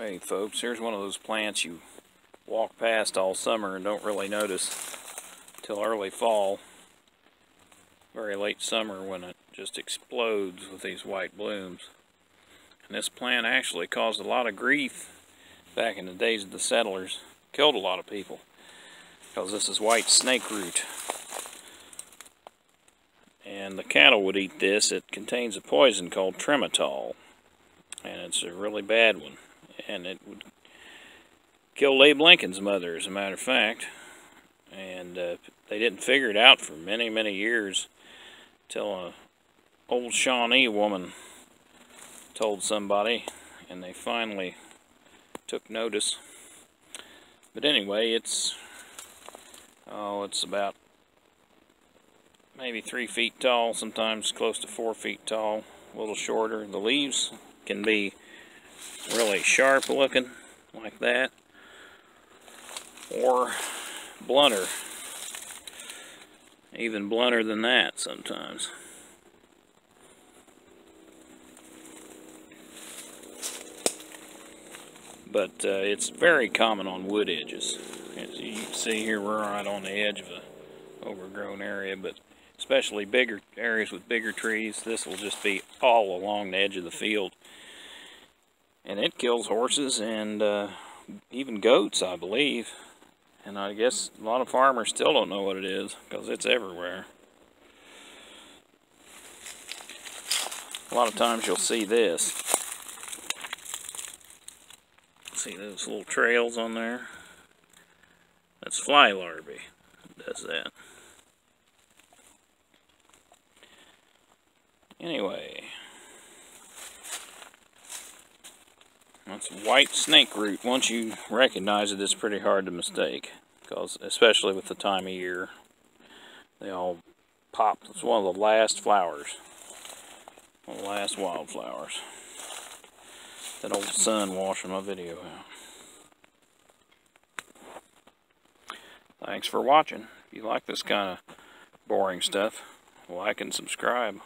Hey folks, here's one of those plants you walk past all summer and don't really notice till early fall, very late summer, when it just explodes with these white blooms. And this plant actually caused a lot of grief back in the days of the settlers, killed a lot of people, because this is white snakeroot. And the cattle would eat this. It contains a poison called tremetol, and it's a really bad one. And it would kill Abe Lincoln's mother, as a matter of fact. And they didn't figure it out for many, many years, till an old Shawnee woman told somebody, and they finally took notice. But anyway, it's about maybe 3 feet tall, sometimes close to 4 feet tall, a little shorter. The leaves can be really sharp looking like that, or blunter, even blunter than that sometimes. But it's very common on wood edges. As you can see here, we're right on the edge of an overgrown area, but especially bigger areas with bigger trees, this will just be all along the edge of the field. And it kills horses and even goats, I believe. And I guess a lot of farmers still don't know what it is, because it's everywhere. A lot of times you'll see this. See those little trails on there? That's fly larvae that does that. Anyway, that's white snakeroot. Once you recognize it, it's pretty hard to mistake, because especially with the time of year, they all pop. It's one of the last flowers, one of the last wildflowers. That old sun washing my video out. Thanks for watching. If you like this kind of boring stuff, like and subscribe.